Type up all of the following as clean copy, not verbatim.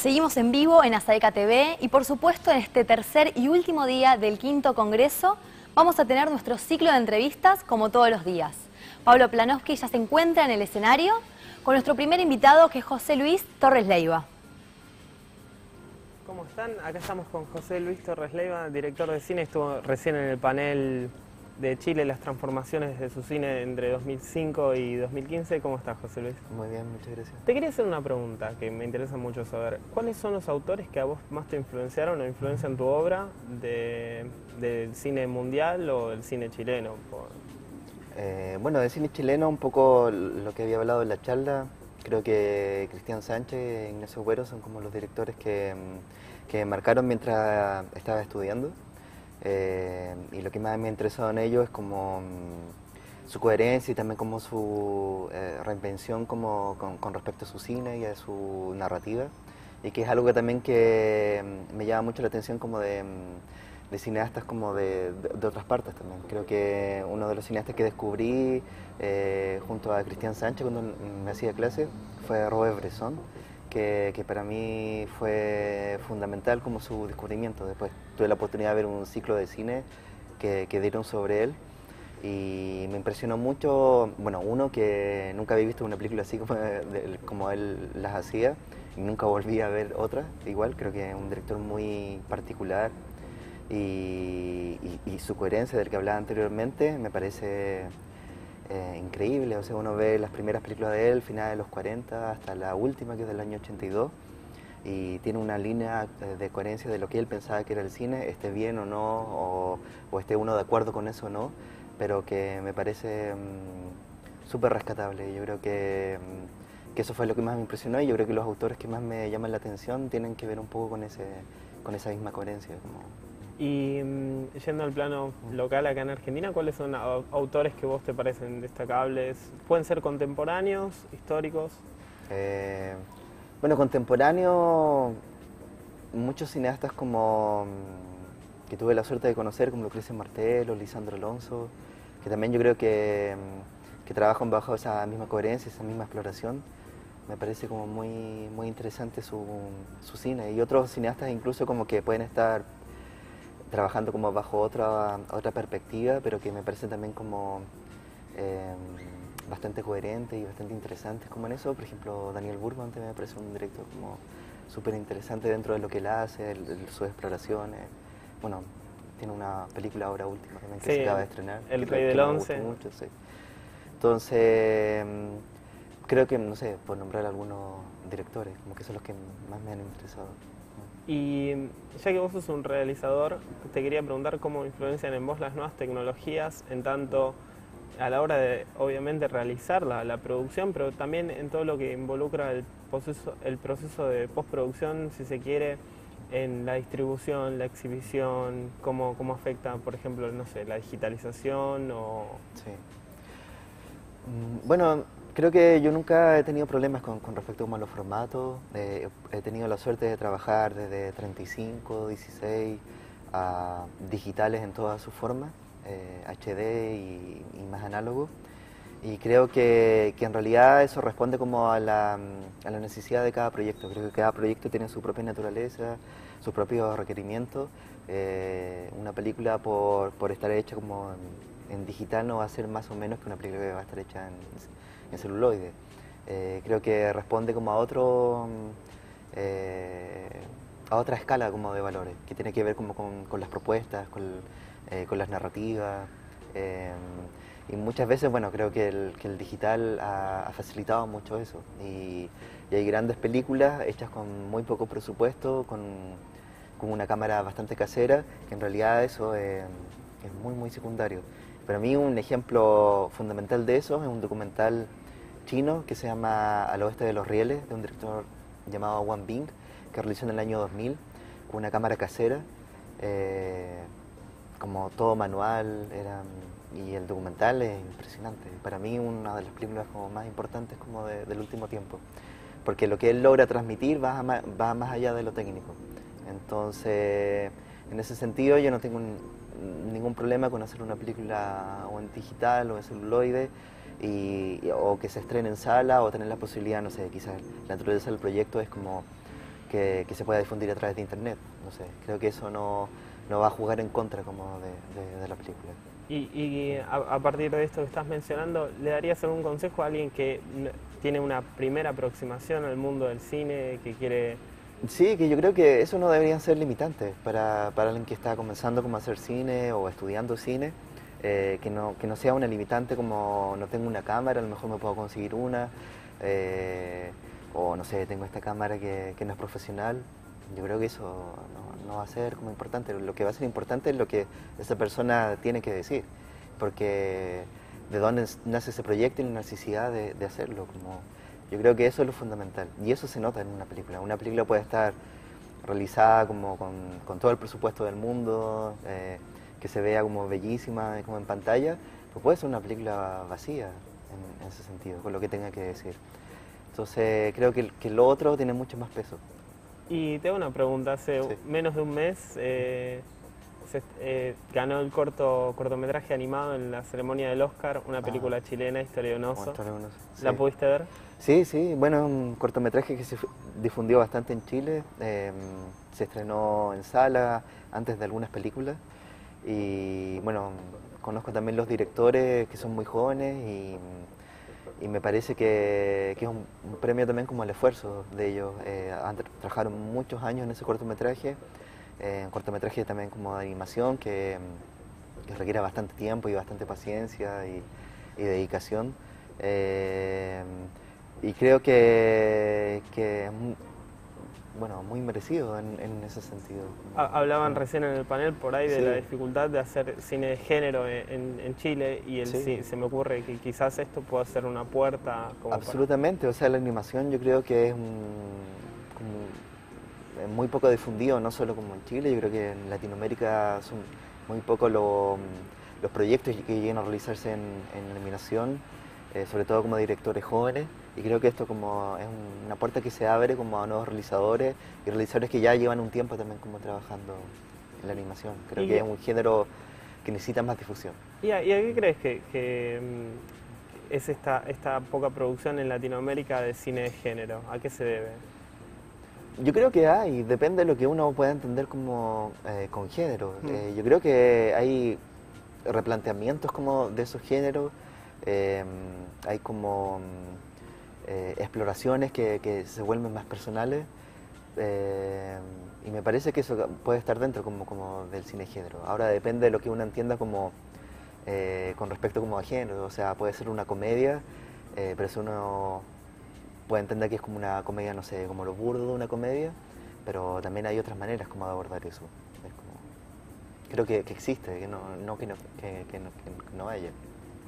Seguimos en vivo en AsAECA TV y por supuesto en este tercer y último día del quinto congreso vamos a tener nuestro ciclo de entrevistas como todos los días. Pablo Planowski ya se encuentra en el escenario con nuestro primer invitado, que es José Luis Torres Leiva. ¿Cómo están? Acá estamos con José Luis Torres Leiva, director de cine. Estuvo recién en el panel de Chile, las transformaciones de su cine entre 2005 y 2015. ¿Cómo estás, José Luis? Muy bien, muchas gracias. Te quería hacer una pregunta que me interesa mucho saber. ¿Cuáles son los autores que a vos más te influenciaron o influencian tu obra del cine mundial o del cine chileno? Bueno, del cine chileno, un poco lo que había hablado en la charla. Creo que Cristian Sánchez e Ignacio Agüero son como los directores que marcaron mientras estaba estudiando. Y lo que más me ha interesado en ellos es como su coherencia y también como su reinvención como con respecto a su cine y a su narrativa, y que es algo que también que me llama mucho la atención como de cineastas como de otras partes también. Creo que uno de los cineastas que descubrí junto a Cristian Sánchez cuando me hacía clase fue Robert Bresson, que para mí fue fundamental como su descubrimiento. Después tuve la oportunidad de ver un ciclo de cine que dieron sobre él y me impresionó mucho, bueno, uno que nunca había visto una película así como él las hacía, y nunca volví a ver otra igual. Creo que es un director muy particular y su coherencia del que hablaba anteriormente me parece increíble. O sea, uno ve las primeras películas de él, finales de los 40, hasta la última, que es del año 82, y tiene una línea de coherencia de lo que él pensaba que era el cine, esté bien o no, o esté uno de acuerdo con eso o no, pero que me parece súper rescatable. Yo creo que eso fue lo que más me impresionó, y yo creo que los autores que más me llaman la atención tienen que ver un poco con esa misma coherencia. Y yendo al plano local acá en Argentina, ¿cuáles son autores que vos te parecen destacables? ¿Pueden ser contemporáneos, históricos? Bueno, contemporáneo, muchos cineastas como que tuve la suerte de conocer, como Lucrecia Martel o Lisandro Alonso, que también yo creo que trabajan bajo esa misma coherencia, esa misma exploración. Me parece como muy interesante su cine. Y otros cineastas incluso como que pueden estar trabajando como bajo otra perspectiva, pero que me parece también como bastante coherente y bastante interesante como en eso. Por ejemplo, Daniel Burman también me parece un director como súper interesante dentro de lo que él hace, sus exploraciones. Bueno, tiene una película ahora última también que se acaba de estrenar. El Rey del Once. Me gustó mucho, sí. Entonces, creo que, no sé, por nombrar algunos directores, como que son los que más me han interesado. Y ya que vos sos un realizador, te quería preguntar cómo influencian en vos las nuevas tecnologías, en tanto a la hora de, obviamente, realizar la producción, pero también en todo lo que involucra el proceso de postproducción, si se quiere, en la distribución, la exhibición, cómo afecta, por ejemplo, no sé, la digitalización o... Sí. Bueno, creo que yo nunca he tenido problemas con respecto a los formatos. He tenido la suerte de trabajar desde 35, 16, a digitales en todas sus formas, HD y más análogo. Y creo que en realidad eso responde como a la necesidad de cada proyecto. Creo que cada proyecto tiene su propia naturaleza, sus propios requerimientos. Una película por estar hecha como en digital no va a ser más o menos que una película que va a estar hecha en celuloide. Creo que responde como a otra escala como de valores, que tiene que ver como con las propuestas, con las narrativas. Y muchas veces, bueno, creo que el digital ha facilitado mucho eso. Y hay grandes películas hechas con muy poco presupuesto, con una cámara bastante casera, que en realidad eso es muy secundario. Para mí un ejemplo fundamental de eso es un documental chino que se llama Al oeste de los Rieles, de un director llamado Wang Bing, que realizó en el año 2000 con una cámara casera, como todo manual, y el documental es impresionante. Para mí una de las películas como más importantes como del último tiempo, porque lo que él logra transmitir va más allá de lo técnico. Entonces, en ese sentido yo no tengo ningún problema con hacer una película o en digital o en celuloide, o que se estrene en sala, o tener la posibilidad, no sé, quizás la naturaleza del proyecto es como que se pueda difundir a través de internet. No sé, creo que eso no va a jugar en contra como de la película. Y a partir de esto que estás mencionando, ¿le darías algún consejo a alguien que tiene una primera aproximación al mundo del cine, que quiere...? Sí, que yo creo que eso no debería ser limitante para alguien que está comenzando como a hacer cine o estudiando cine, que no sea una limitante como no tengo una cámara, a lo mejor me puedo conseguir una, o no sé, tengo esta cámara que no es profesional. Yo creo que eso no va a ser como importante. Lo que va a ser importante es lo que esa persona tiene que decir, porque de dónde nace ese proyecto y la necesidad de hacerlo. Como, yo creo que eso es lo fundamental, y eso se nota en una película. Una película puede estar realizada como con todo el presupuesto del mundo, que se vea como bellísima como en pantalla, pero puede ser una película vacía en ese sentido, con lo que tenga que decir. Entonces creo que lo otro tiene mucho más peso. Y te hago una pregunta, hace menos de un mes ganó el cortometraje animado en la ceremonia del Oscar, una película chilena, Historia de un oso. ¿La pudiste ver? Sí, sí, bueno, un cortometraje que se difundió bastante en Chile, se estrenó en sala antes de algunas películas, y bueno, conozco también los directores que son muy jóvenes y me parece que es un premio también como al esfuerzo de ellos. Trabajaron muchos años en ese cortometraje, un cortometraje también como de animación que requiere bastante tiempo y bastante paciencia y dedicación. Y creo que es muy merecido en ese sentido. Hablaban recién en el panel por ahí de la dificultad de hacer cine de género en Chile, y se me ocurre que quizás esto pueda ser una puerta. Como absolutamente, para... o sea, la animación yo creo que es muy poco difundido, no solo como en Chile, yo creo que en Latinoamérica son muy pocos los proyectos que llegan a realizarse en animación, sobre todo como directores jóvenes. Y creo que esto como es una puerta que se abre como a nuevos realizadores y realizadores que ya llevan un tiempo también como trabajando en la animación. Creo que es un género que necesita más difusión. ¿Y a qué crees que es esta poca producción en Latinoamérica de cine de género? ¿A qué se debe? Yo creo que hay, depende de lo que uno pueda entender como con género. Yo creo que hay replanteamientos como de esos géneros, hay como... exploraciones que se vuelven más personales, y me parece que eso puede estar dentro como del cine género. Ahora depende de lo que uno entienda como con respecto como a género, o sea, puede ser una comedia, pero eso uno puede entender que es como una comedia, no sé, como lo burdo de una comedia, pero también hay otras maneras como de abordar eso. Es como, creo que existe, que no haya.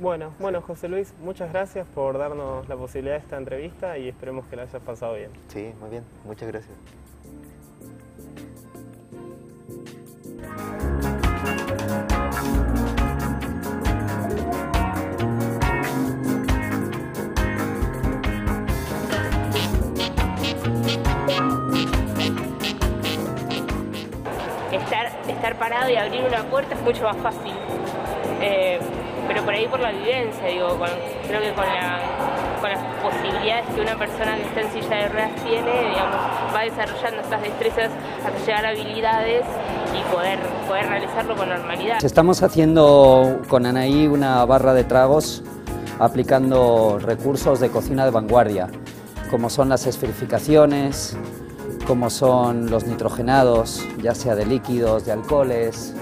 Bueno, José Luis, muchas gracias por darnos la posibilidad de esta entrevista y esperemos que la hayas pasado bien. Sí, muy bien, muchas gracias. Estar parado y abrir una puerta es mucho más fácil. Pero por ahí por la vivencia, digo, creo que con las posibilidades que una persona que está en silla de ruedas tiene, digamos, va desarrollando estas destrezas hasta llegar a habilidades y poder realizarlo con normalidad. Estamos haciendo con Anaí una barra de tragos aplicando recursos de cocina de vanguardia, como son las esferificaciones, como son los nitrogenados, ya sea de líquidos, de alcoholes...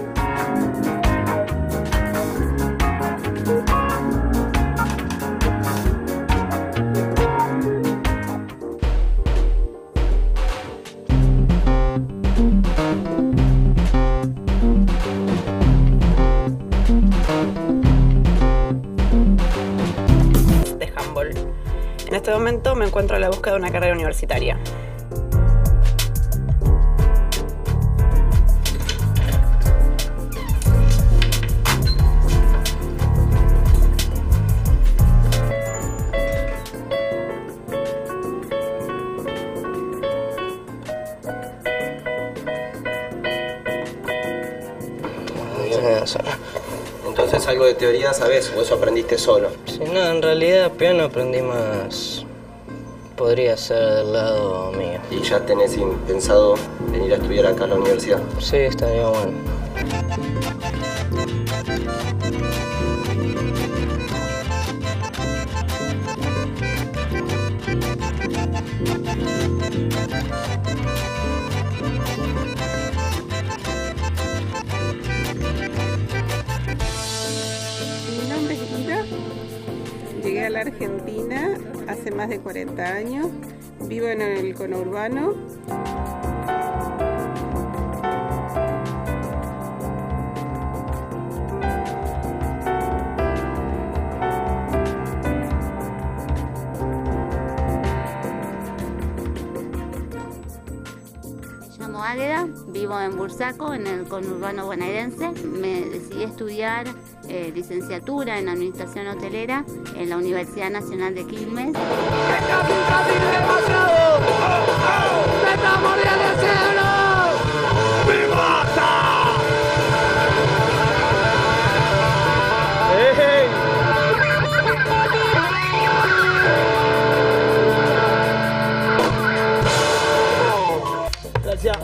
Me encuentro en la búsqueda de una carrera universitaria. Entonces algo de teoría sabes, o eso aprendiste solo. Sí, no, en realidad piano aprendí más... Podría ser del lado mío. Y ya tenés pensado venir a estudiar acá a la universidad. Sí, estaría bueno. Mi nombre es Ida, llegué a la Argentina hace más de 40 años, vivo en el conurbano. Vivo en Bursaco, en el conurbano bonaerense. Me decidí estudiar licenciatura en Administración Hotelera en la Universidad Nacional de Quilmes. ¡Me está muriendo el cielo! ¡Mi mata! ¡Hey! Gracias.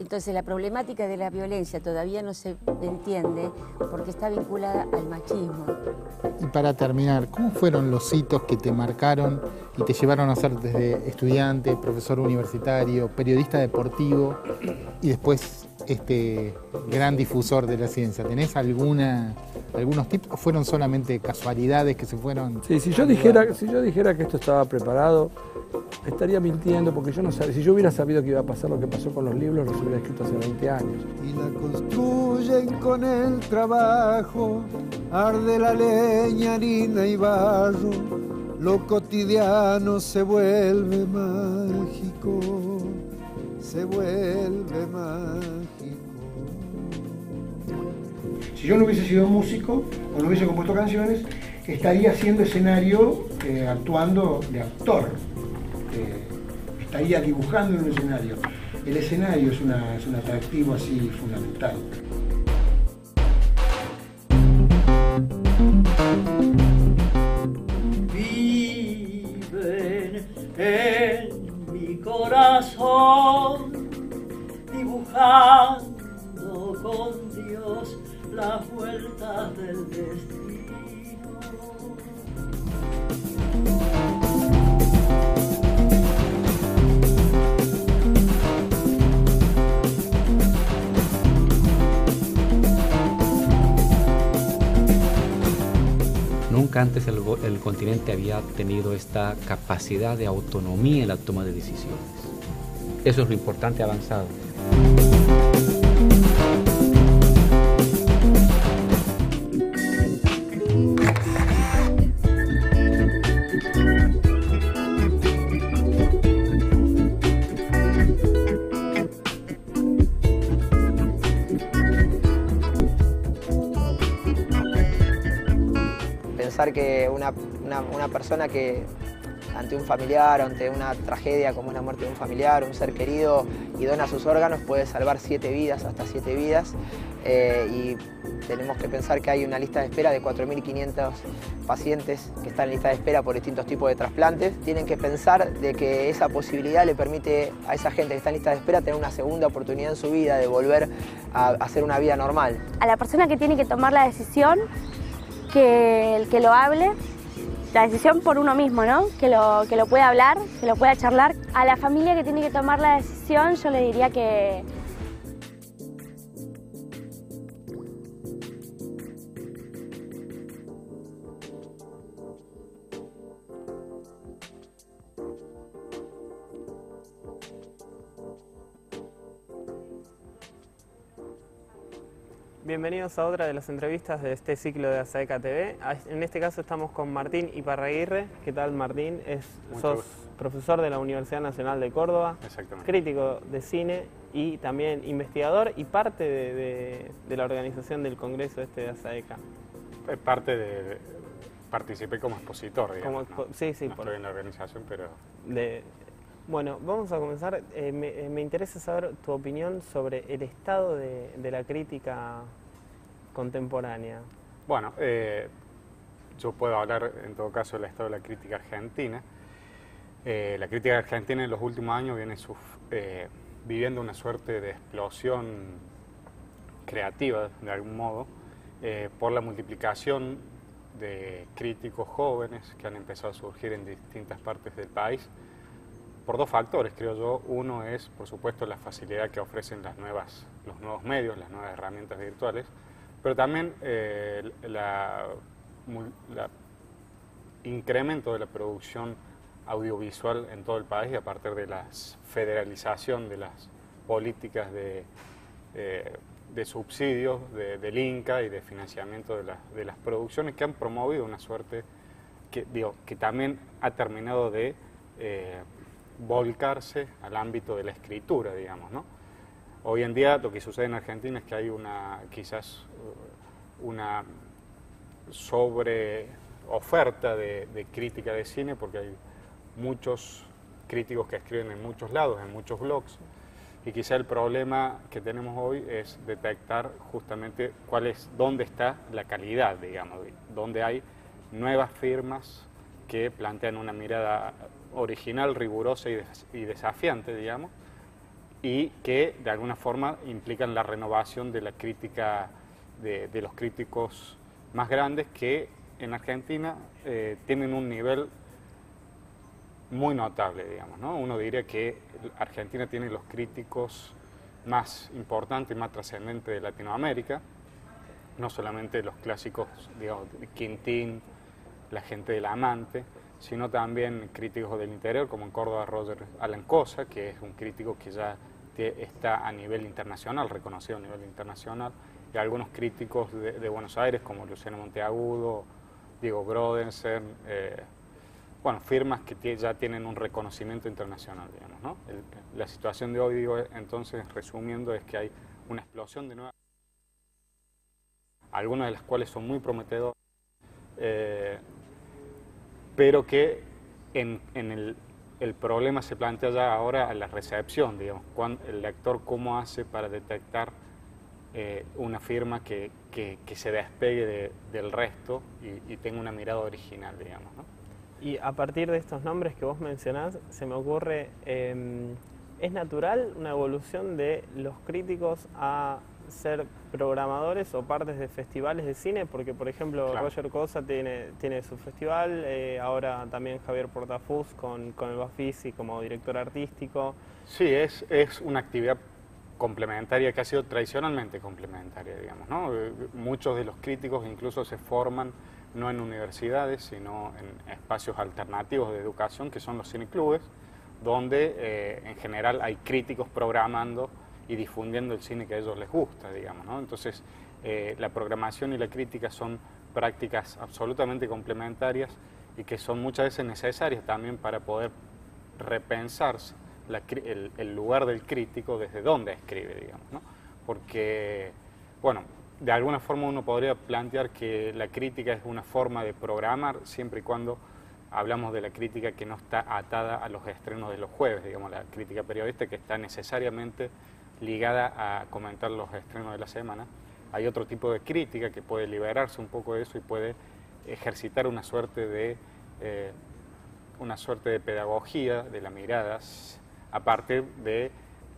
Entonces la problemática de la violencia todavía no se entiende porque está vinculada al machismo. Y para terminar, ¿cómo fueron los hitos que te marcaron y te llevaron a ser desde estudiante, profesor universitario, periodista deportivo y después este gran difusor de la ciencia? ¿Tenés algunos tips o fueron solamente casualidades que se fueron? Sí, si yo dijera que esto estaba preparado, estaría mintiendo porque yo no sabía. Si yo hubiera sabido que iba a pasar lo que pasó con los libros, los hubiera escrito hace 20 años. Y la construyen con el trabajo, arde la leña, harina y barro, lo cotidiano se vuelve mágico, se vuelve mágico. Si yo no hubiese sido músico o no hubiese compuesto canciones, estaría haciendo escenario, actuando de actor. Estaría dibujando en un escenario. El escenario es un atractivo así fundamental. Viven en mi corazón, dibujando con Dios las vueltas del destino. Nunca antes el continente había tenido esta capacidad de autonomía en la toma de decisiones. Eso es lo importante avanzado. Que una persona que ante un familiar, ante una tragedia como una muerte de un familiar, un ser querido, y dona sus órganos, puede salvar 7 vidas, hasta 7 vidas. Y tenemos que pensar que hay una lista de espera de 4.500 pacientes que están en lista de espera por distintos tipos de trasplantes. Tienen que pensar de que esa posibilidad le permite a esa gente que está en lista de espera tener una segunda oportunidad en su vida, de volver a hacer una vida normal. A la persona que tiene que tomar la decisión, que el que lo hable, la decisión por uno mismo, ¿no? Que lo pueda hablar, que lo pueda charlar. A la familia que tiene que tomar la decisión, yo le diría que... Bienvenidos a otra de las entrevistas de este ciclo de AsAECA TV. En este caso estamos con Martín Iparraguirre. ¿Qué tal, Martín? Sos profesor de la Universidad Nacional de Córdoba, crítico de cine y también investigador y parte de la organización del Congreso de AsAECA. Participé como expositor, digamos. Sí, ¿no? Sí. No estoy en la organización, pero... Bueno, vamos a comenzar. Me interesa saber tu opinión sobre el estado de la crítica contemporánea. Bueno, yo puedo hablar en todo caso del estado de la crítica argentina. La crítica argentina en los últimos años viene viviendo una suerte de explosión creativa, de algún modo, por la multiplicación de críticos jóvenes que han empezado a surgir en distintas partes del país, por dos factores, creo yo. Uno es, por supuesto, la facilidad que ofrecen los nuevos medios, las nuevas herramientas virtuales, pero también el incremento de la producción audiovisual en todo el país y a partir de la federalización de las políticas de subsidios del Inca y de financiamiento de las producciones que han promovido una suerte que también ha terminado de volcarse al ámbito de la escritura, digamos, ¿no? Hoy en día lo que sucede en Argentina es que hay quizás una sobre oferta de crítica de cine, porque hay muchos críticos que escriben en muchos lados, en muchos blogs, y quizá el problema que tenemos hoy es detectar justamente dónde está la calidad, digamos, dónde hay nuevas firmas que plantean una mirada original, rigurosa y desafiante, digamos, y que de alguna forma implican la renovación de la crítica de los críticos más grandes, que en Argentina tienen un nivel muy notable, digamos, ¿no? Uno diría que Argentina tiene los críticos más importantes y más trascendentes de Latinoamérica, no solamente los clásicos, digamos, Quintín, la gente del Amante, sino también críticos del interior, como en Córdoba Roger Alan Koza, que es un crítico que ya está a nivel internacional, reconocido a nivel internacional, y algunos críticos de Buenos Aires, como Luciano Monteagudo, Diego Brodersen, bueno, firmas que ya tienen un reconocimiento internacional, digamos, ¿no? La situación de hoy, digo, entonces, resumiendo, es que hay una explosión de nuevas, algunas de las cuales son muy prometedoras, pero que el problema se plantea ya ahora a la recepción, digamos, el lector cómo hace para detectar una firma que se despegue del resto y tenga una mirada original, digamos, ¿no? Y a partir de estos nombres que vos mencionás, se me ocurre, ¿es natural una evolución de los críticos a ser programadores o partes de festivales de cine? Porque, por ejemplo, claro, Roger Koza tiene su festival, ahora también Javier Portafuz con el Bafisi como director artístico. Sí, es una actividad complementaria que ha sido tradicionalmente complementaria, digamos, ¿no? Muchos de los críticos incluso se forman no en universidades, sino en espacios alternativos de educación, que son los cineclubes, donde en general hay críticos programando y difundiendo el cine que a ellos les gusta, digamos, ¿no? Entonces, la programación y la crítica son prácticas absolutamente complementarias y que son muchas veces necesarias también para poder repensarse el lugar del crítico desde donde escribe, digamos, ¿no? Porque, bueno, de alguna forma uno podría plantear que la crítica es una forma de programar, siempre y cuando hablamos de la crítica que no está atada a los estrenos de los jueves, digamos, la crítica periodística que está necesariamente ligada a comentar los estrenos de la semana. Hay otro tipo de crítica que puede liberarse un poco de eso y puede ejercitar una suerte de pedagogía de las miradas a partir de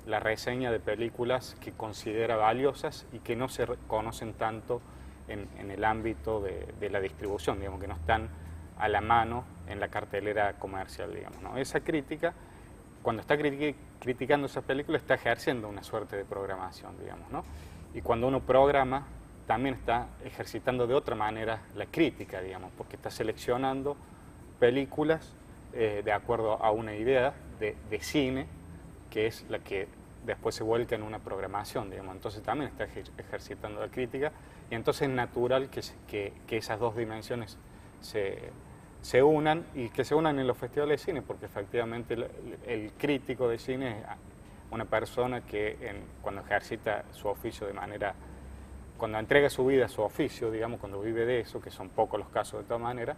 la reseña de películas que considera valiosas y que no se conocen tanto en el ámbito de la distribución, digamos, que no están a la mano en la cartelera comercial, digamos, ¿no? Esa crítica, cuando está criticando esas películas, está ejerciendo una suerte de programación, digamos, ¿no? Y cuando uno programa, también está ejercitando de otra manera la crítica, digamos, porque está seleccionando películas de acuerdo a una idea de cine, que es la que después se vuelca en una programación, digamos. Entonces también está ejercitando la crítica, y entonces es natural que esas dos dimensiones se unan, y que se unan en los festivales de cine, porque efectivamente el crítico de cine es una persona que cuando ejercita su oficio de manera, cuando entrega su vida a su oficio, digamos, cuando vive de eso, que son pocos los casos de todas maneras,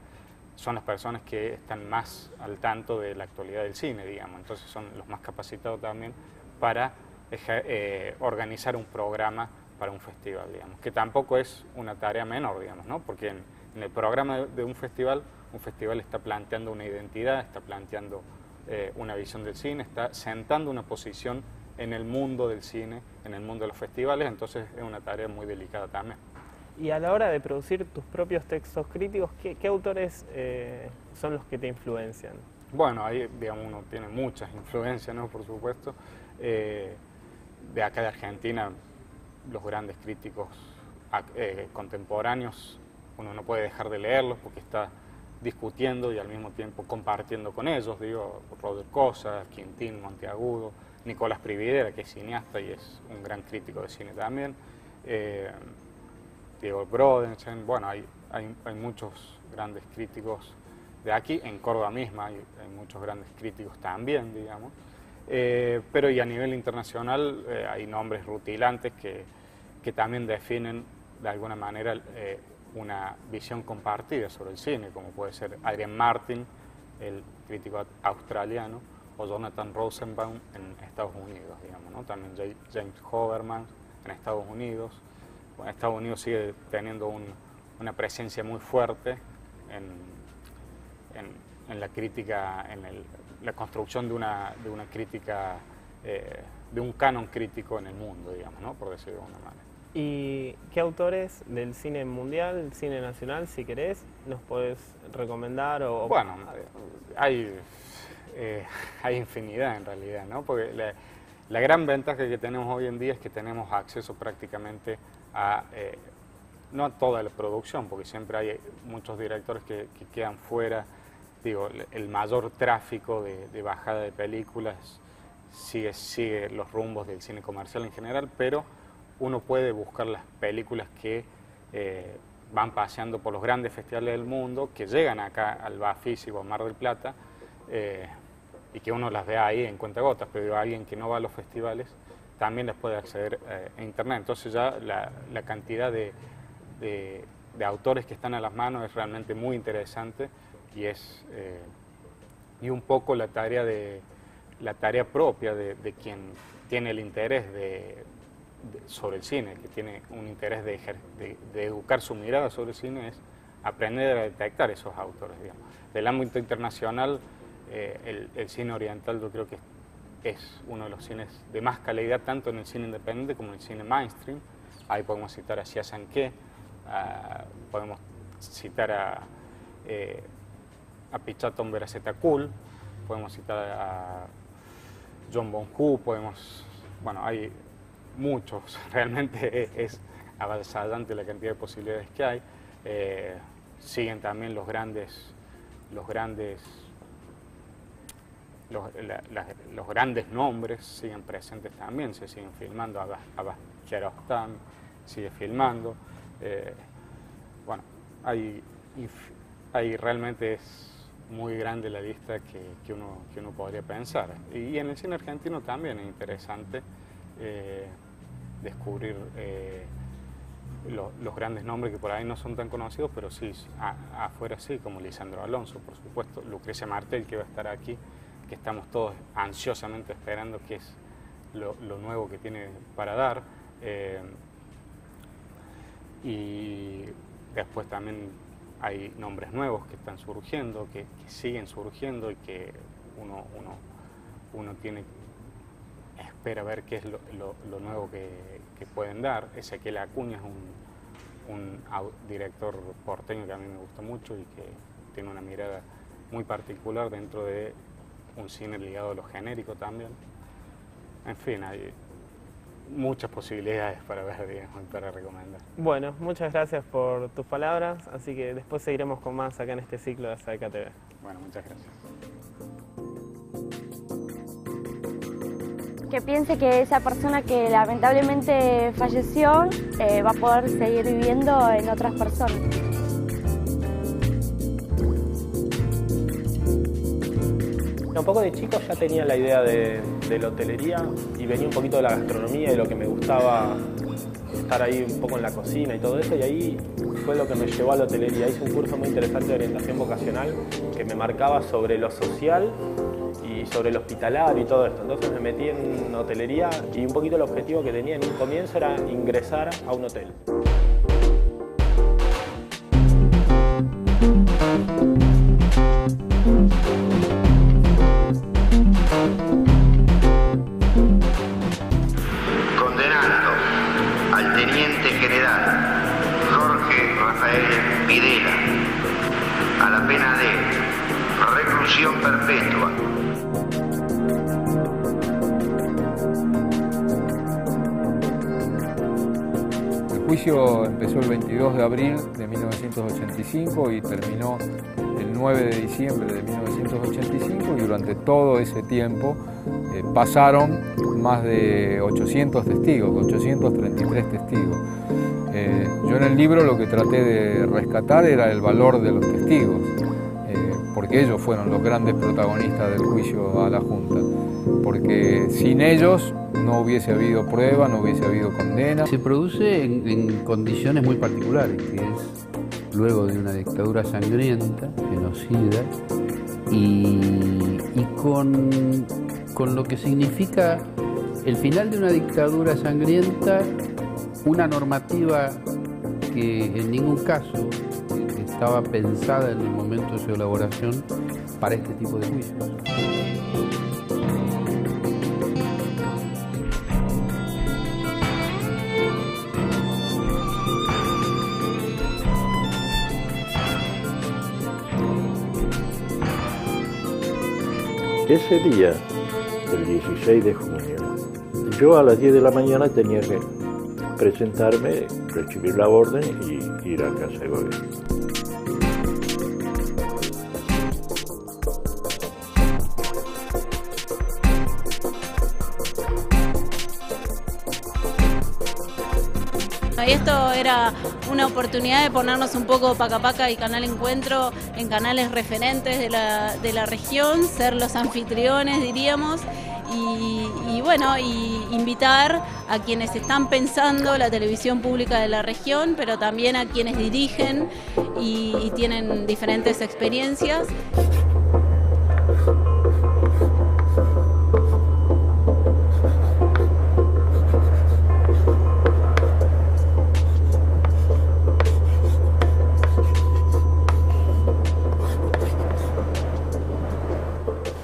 son las personas que están más al tanto de la actualidad del cine, digamos. Entonces son los más capacitados también para organizar un programa para un festival, digamos, que tampoco es una tarea menor, digamos, ¿no? Porque en el programa de un festival está planteando una identidad, está planteando una visión del cine, está sentando una posición en el mundo del cine, en el mundo de los festivales, entonces es una tarea muy delicada también. Y a la hora de producir tus propios textos críticos, ¿qué autores son los que te influencian? Bueno, ahí, digamos, uno tiene muchas influencias, ¿no? Por supuesto. De acá de Argentina, los grandes críticos contemporáneos, uno no puede dejar de leerlos porque está discutiendo y al mismo tiempo compartiendo con ellos, digo, Roger Koza, Quintín, Monteagudo, Nicolás Prividera, que es cineasta y es un gran crítico de cine también, Diego Brodersen, bueno, hay muchos grandes críticos de aquí, en Córdoba misma hay muchos grandes críticos también, digamos, pero y a nivel internacional hay nombres rutilantes que también definen de alguna manera una visión compartida sobre el cine, como puede ser Adrian Martin, el crítico australiano, o Jonathan Rosenbaum en Estados Unidos, digamos, ¿no? También James Hoberman en Estados Unidos. Bueno, Estados Unidos sigue teniendo una presencia muy fuerte en la crítica, en la construcción de una crítica, de un canon crítico en el mundo, digamos, ¿no? Por decirlo de alguna manera. ¿Y qué autores del cine mundial, cine nacional, si querés, nos podés recomendar? Bueno, hay infinidad en realidad, ¿no? Porque la gran ventaja que tenemos hoy en día es que tenemos acceso prácticamente a, no a toda la producción, porque siempre hay muchos directores que quedan fuera. Digo, el mayor tráfico de bajada de películas sigue los rumbos del cine comercial en general, pero uno puede buscar las películas que van paseando por los grandes festivales del mundo, que llegan acá al Bafici o a Mar del Plata, y que uno las ve ahí en cuentagotas, pero alguien que no va a los festivales también las puede acceder a internet. Entonces ya la cantidad de autores que están a las manos es realmente muy interesante y es y un poco la tarea propia de quien tiene el interés sobre el cine, que tiene un interés de educar su mirada sobre el cine, es aprender a detectar esos autores, digamos. Del ámbito internacional, el cine oriental yo creo que es uno de los cines de más calidad, tanto en el cine independiente como en el cine mainstream. Ahí podemos citar a Xia Sanke, podemos citar a Pichatón Veraceta Kul, podemos citar a John Bonhue, podemos... Bueno, hay muchos, realmente es avasallante la cantidad de posibilidades que hay. Siguen también los grandes nombres siguen presentes también, se siguen filmando. Abbas Kheraustam sigue filmando. Bueno, hay realmente es muy grande la lista que uno podría pensar. Y en el cine argentino también es interesante descubrir los grandes nombres que por ahí no son tan conocidos, pero sí, afuera sí, como Lisandro Alonso, por supuesto, Lucrecia Martel, que va a estar aquí, que estamos todos ansiosamente esperando qué es lo nuevo que tiene para dar. Y después también hay nombres nuevos que están surgiendo, que siguen surgiendo y que uno espera ver qué es lo nuevo que pueden dar. Ezequiel Acuña es un director porteño que a mí me gusta mucho y que tiene una mirada muy particular dentro de un cine ligado a lo genérico también. En fin, hay muchas posibilidades para ver, digamos, y para recomendar. Bueno, muchas gracias por tus palabras, así que después seguiremos con más acá en este ciclo de AsAECA TV. Bueno, muchas gracias. Que piense que esa persona que lamentablemente falleció va a poder seguir viviendo en otras personas. Un poco de chico ya tenía la idea de la hotelería y venía un poquito de la gastronomía y lo que me gustaba estar ahí un poco en la cocina y todo eso, y ahí fue lo que me llevó a la hotelería. Hice un curso muy interesante de orientación vocacional que me marcaba sobre lo social y sobre el hospitalario y todo esto. Entonces me metí en hotelería y un poquito el objetivo que tenía en un comienzo era ingresar a un hotel. Condenando al teniente general Jorge Rafael Videla a la pena de reclusión perpetua. El juicio empezó el 22 de abril de 1985 y terminó el 9 de diciembre de 1985, y durante todo ese tiempo pasaron más de 800 testigos, 833 testigos. Yo en el libro lo que traté de rescatar era el valor de los testigos, porque ellos fueron los grandes protagonistas del juicio a la Junta, porque sin ellos no hubiese habido prueba, no hubiese habido condena. Se produce en condiciones muy particulares, que es luego de una dictadura sangrienta, genocida, y con lo que significa el final de una dictadura sangrienta, una normativa que en ningún caso estaba pensada en el momento de su elaboración para este tipo de juicios. Ese día, el 16 de junio, yo a las 10 de la mañana tenía que presentarme, recibir la orden y ir a casa de gobierno. Esto era una oportunidad de ponernos un poco Paca Paca y Canal Encuentro en canales referentes de la región, ser los anfitriones, diríamos, y bueno, y invitar a quienes están pensando la televisión pública de la región, pero también a quienes dirigen y tienen diferentes experiencias.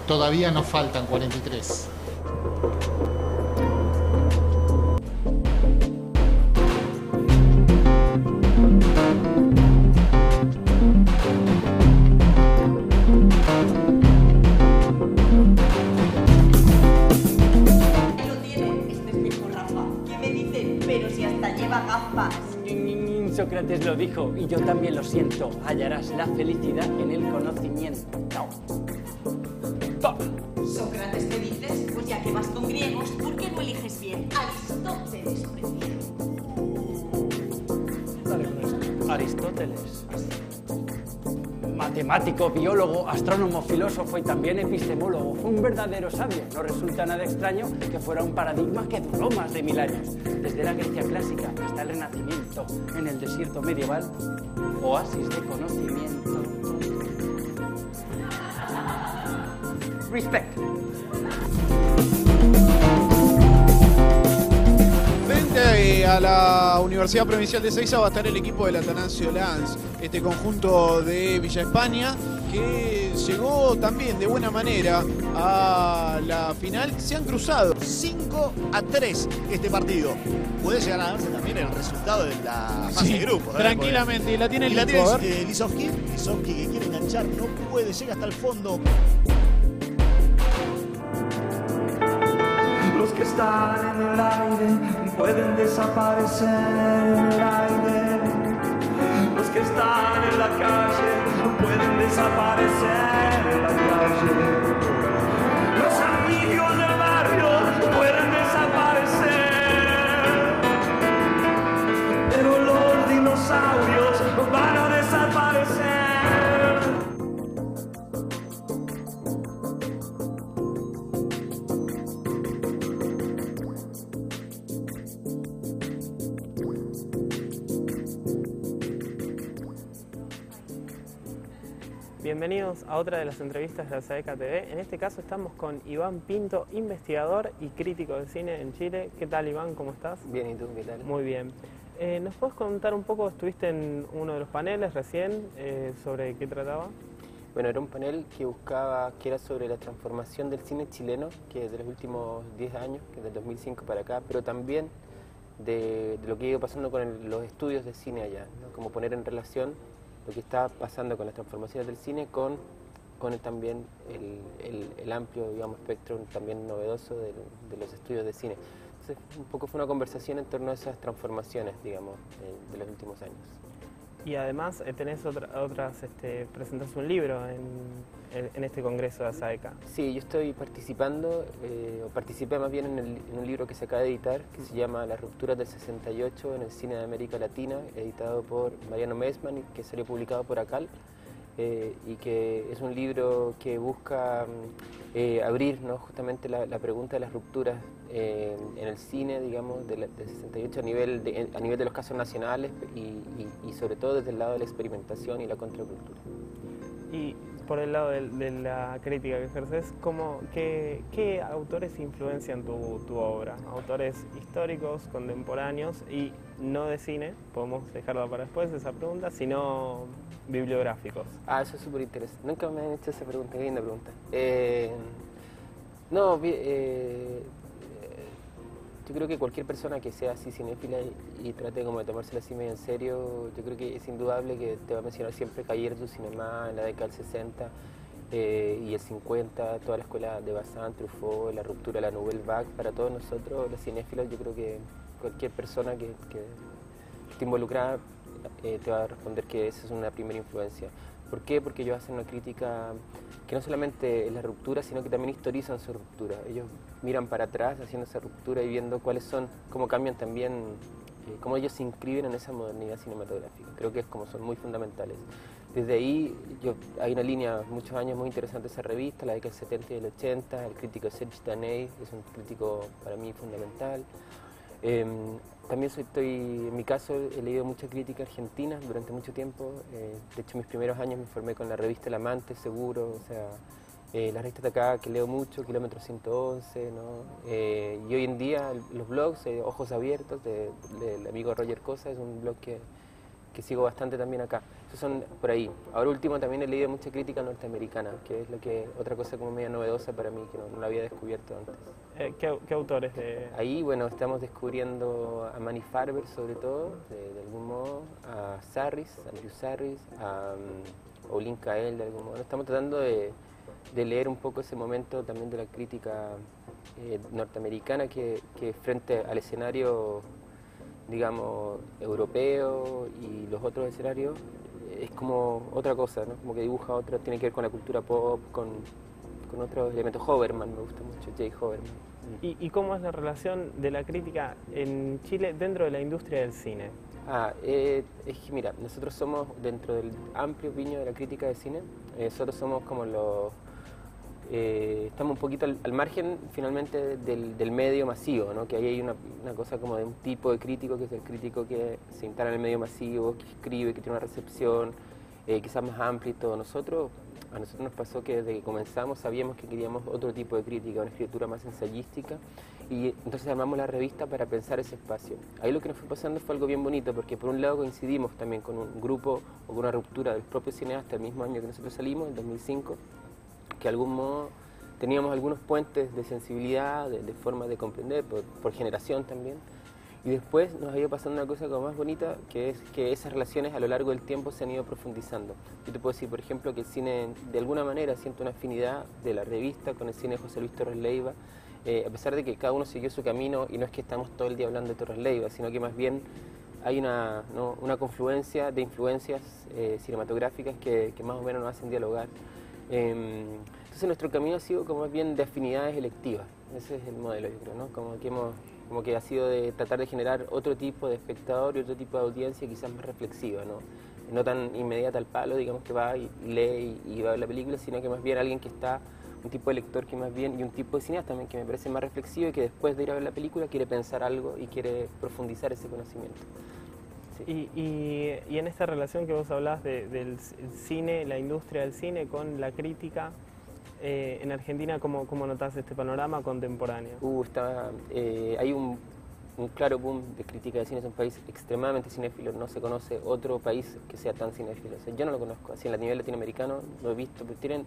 Todavía nos faltan 43. Ahí lo tiene, este es mi Rafa. ¿Qué me dicen? Pero si hasta lleva gafas. Sócrates lo dijo y yo también lo siento. Hallarás la felicidad en el conocimiento. Sócrates, ¿qué dices? Pues ya que vas con griegos, ¿por qué no eliges bien Aristóteles, prefiero? Aristóteles. Matemático, biólogo, astrónomo, filósofo y también epistemólogo. Fue un verdadero sabio. No resulta nada extraño que fuera un paradigma que duró más de 1000 años. Desde la Grecia clásica hasta el Renacimiento, en el desierto medieval, oasis de conocimiento. Respect. Frente a la Universidad Provincial de Ezeiza va a estar el equipo del Atanasio Lanz, este conjunto de Villa España que llegó también de buena manera a la final. Se han cruzado 5-3 este partido. Puede llegar a darse también el resultado de la fase de grupo. Tranquilamente, y la tiene Lisovsky, que quiere enganchar, no puede, llega hasta el fondo. Que están en el aire pueden desaparecer en el aire. Los que están en la calle pueden desaparecer en la calle. Los amigos del barrio pueden desaparecer, pero los dinosaurios van a desaparecer. Bienvenidos a otra de las entrevistas de AsAECA TV. En este caso estamos con Iván Pinto, investigador y crítico de cine en Chile. ¿Qué tal, Iván? ¿Cómo estás? Bien, ¿y tú? ¿Qué tal? Muy bien. ¿Nos puedes contar un poco? Estuviste en uno de los paneles recién, ¿sobre qué trataba? Bueno, era un panel que era sobre la transformación del cine chileno, que de los últimos 10 años, que del 2005 para acá, pero también de lo que ha ido pasando con los estudios de cine allá, ¿no? Como poner en relación lo que está pasando con las transformaciones del cine con también el amplio, digamos, espectro también novedoso de los estudios de cine. Entonces, un poco fue una conversación en torno a esas transformaciones, digamos, de los últimos años. Y además tenés presentás un libro en este congreso de AsAECA. Sí, yo estoy participando, participé más bien en un libro que se acaba de editar, que se llama Las rupturas del 68 en el cine de América Latina, editado por Mariano Meisman y que salió publicado por ACAL. Y que es un libro que busca abrir, ¿no?, justamente la pregunta de las rupturas en el cine, digamos, de 68 a nivel de los casos nacionales y sobre todo desde el lado de la experimentación y la contracultura. Y por el lado de la crítica que ejerces, ¿qué autores influencian tu obra? ¿Autores históricos, contemporáneos y no de cine? Podemos dejarla para después esa pregunta, sino bibliográficos. Ah, eso es súper interesante. Nunca me han hecho esa pregunta, qué linda pregunta. Yo creo que cualquier persona que sea así cinéfila y trate como de tomársela así medio en serio, yo creo que es indudable que te va a mencionar siempre Cahiers du Cinéma en la década del 60 y el 50, toda la escuela de Bazin, Truffaut, la ruptura, la Nouvelle Vague. Para todos nosotros, los cinéfilos, yo creo que cualquier persona que esté involucrada te va a responder que esa es una primera influencia. ¿Por qué? Porque ellos hacen una crítica que no solamente es la ruptura, sino que también historizan su ruptura. Ellos miran para atrás haciendo esa ruptura y viendo cuáles son, cómo cambian también, cómo ellos se inscriben en esa modernidad cinematográfica. Creo que es como son muy fundamentales. Desde ahí hay una línea, muchos años muy interesante esa revista, la década del 70 y del 80, el crítico Serge Daney, que es un crítico para mí fundamental. También en mi caso, he leído mucha crítica argentina durante mucho tiempo. De hecho, mis primeros años me formé con la revista El Amante, Seguro, o sea, las revistas de acá que leo mucho, Kilómetro 111, ¿no? Y hoy en día los blogs, Ojos Abiertos, del amigo Roger Koza, es un blog que sigo bastante también acá. Esos son por ahí. Ahora último también he leído mucha crítica norteamericana, que es otra cosa como media novedosa para mí, que no la había descubierto antes. ¿Qué autores? Ahí, bueno, estamos descubriendo a Mani Farber, sobre todo, de algún modo, a Sarris, a Andrew Sarris, a Olin Kael, de algún modo. Estamos tratando de leer un poco ese momento también de la crítica norteamericana que frente al escenario, digamos, europeo y los otros escenarios, es como otra cosa, ¿no? Como que dibuja otra, tiene que ver con la cultura pop, con otros elementos. Hoberman, me gusta mucho, Jay Hoberman. ¿Y cómo es la relación de la crítica en Chile dentro de la industria del cine? Es que mira, nosotros somos, dentro del amplio piño de la crítica de cine, nosotros somos como los... estamos un poquito al margen finalmente del medio masivo, ¿no? Que ahí hay una cosa como de un tipo de crítico, que es el crítico que se instala en el medio masivo, que escribe, que tiene una recepción quizás más amplia y todo. A nosotros nos pasó que desde que comenzamos sabíamos que queríamos otro tipo de crítica, una escritura más ensayística, y entonces armamos la revista para pensar ese espacio. Ahí lo que nos fue pasando fue algo bien bonito, porque por un lado coincidimos también con un grupo o con una ruptura del propio cineasta el mismo año que nosotros salimos, en 2005, que de algún modo teníamos algunos puentes de sensibilidad, de forma de comprender, por generación también. Y después nos ha ido pasando una cosa como más bonita, que es que esas relaciones a lo largo del tiempo se han ido profundizando. Yo te puedo decir, por ejemplo, que el cine, de alguna manera, siento una afinidad de la revista con el cine de José Luis Torres Leiva, a pesar de que cada uno siguió su camino, y no es que estamos todo el día hablando de Torres Leiva, sino que más bien hay una confluencia de influencias cinematográficas que más o menos nos hacen dialogar. Entonces nuestro camino ha sido como bien de afinidades electivas. Ese es el modelo, yo creo, ¿no? Como que ha sido de tratar de generar otro tipo de espectador y otro tipo de audiencia quizás más reflexiva, ¿no? No tan inmediata al palo, digamos, que va y lee y va a ver la película, sino que más bien alguien que está, un tipo de lector que más bien, y un tipo de cineasta también que me parece más reflexivo y que después de ir a ver la película quiere pensar algo y quiere profundizar ese conocimiento. Sí. Y en esta relación que vos hablás del cine, la industria del cine con la crítica, en Argentina, ¿cómo notás este panorama contemporáneo? Hay un claro boom de crítica de cine. Es un país extremadamente cinéfilo, no se conoce otro país que sea tan cinéfilo. O sea, yo no lo conozco, así en nivel latinoamericano lo he visto, pero tienen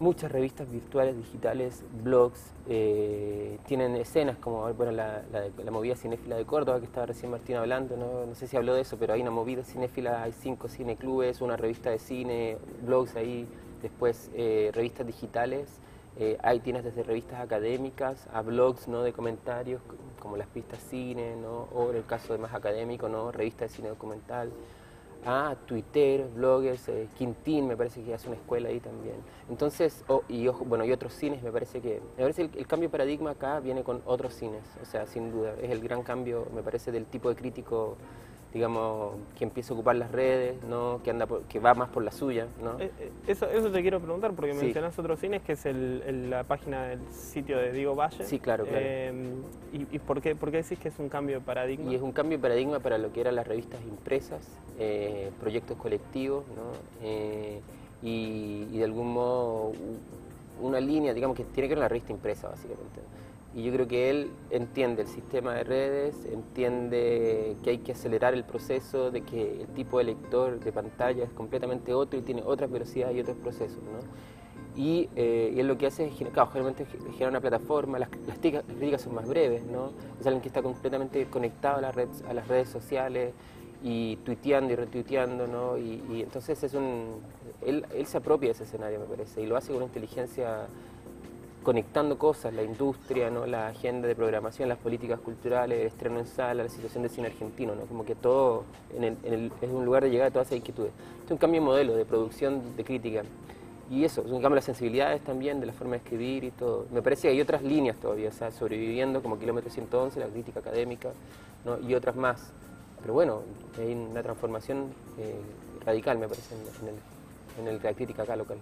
muchas revistas virtuales, digitales, blogs, tienen escenas como la movida cinéfila de Córdoba, que estaba recién Martín hablando, no sé si habló de eso, pero hay una movida cinéfila, hay 5 cineclubes, una revista de cine, blogs ahí, después revistas digitales, hay tiendas desde revistas académicas a blogs de comentarios, como las pistas cine, o en el caso de más académico, revista de cine documental, a Twitter, bloggers, Quintín me parece que hace una escuela ahí también. Entonces, y otros cines, me parece que el cambio de paradigma acá viene con otros cines, o sea, sin duda, es el gran cambio, me parece, del tipo de crítico, digamos, que empieza a ocupar las redes, que va más por la suya, Eso te quiero preguntar, porque mencionás otros cines, que es la página del sitio de Diego Valle. Sí, claro. ¿Y por qué decís que es un cambio de paradigma? Y es un cambio de paradigma para lo que eran las revistas impresas, proyectos colectivos, y de algún modo una línea, digamos, que tiene que ver con la revista impresa, básicamente. Y yo creo que él entiende el sistema de redes, entiende que hay que acelerar el proceso, de que el tipo de lector de pantalla es completamente otro y tiene otras velocidades y otros procesos, Y él lo que hace es, generalmente genera una plataforma, las críticas son más breves, Es alguien que está completamente conectado a las redes sociales y tuiteando y retuiteando, Y entonces él se apropia de ese escenario, me parece, y lo hace con una inteligencia, conectando cosas, la industria, la agenda de programación, las políticas culturales, el estreno en sala, la situación del cine argentino, como que todo es un lugar de llegada de todas esas inquietudes. Es un cambio de modelo de producción de crítica, y eso, es un cambio de las sensibilidades también, de la forma de escribir y todo. Me parece que hay otras líneas todavía, o sea, sobreviviendo, como Kilómetro 111, la crítica académica, y otras más. Pero bueno, hay una transformación radical, me parece, en la crítica acá local.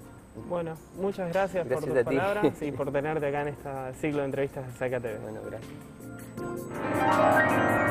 Bueno, muchas gracias por tus palabras y por tenerte acá en este ciclo de entrevistas de AsAECA TV. Bueno, gracias.